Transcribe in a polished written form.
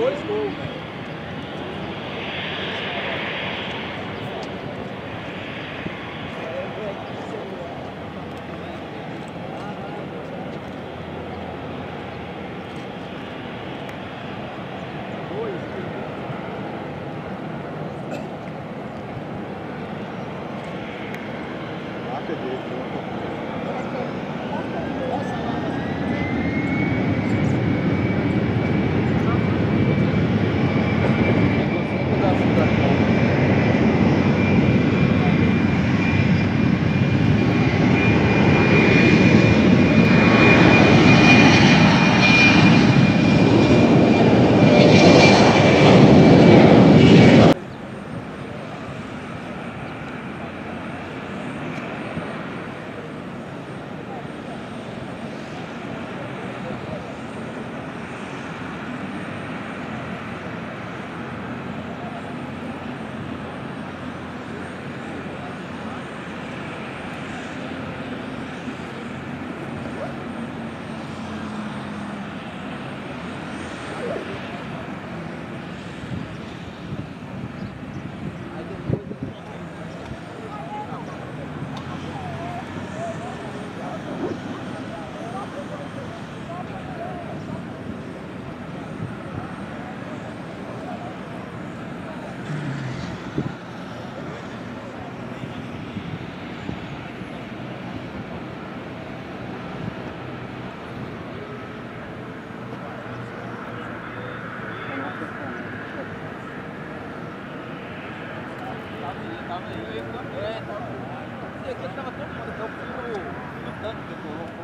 dois gols, né? Tava todo mundo, até o fim do tanto que eu tô louco.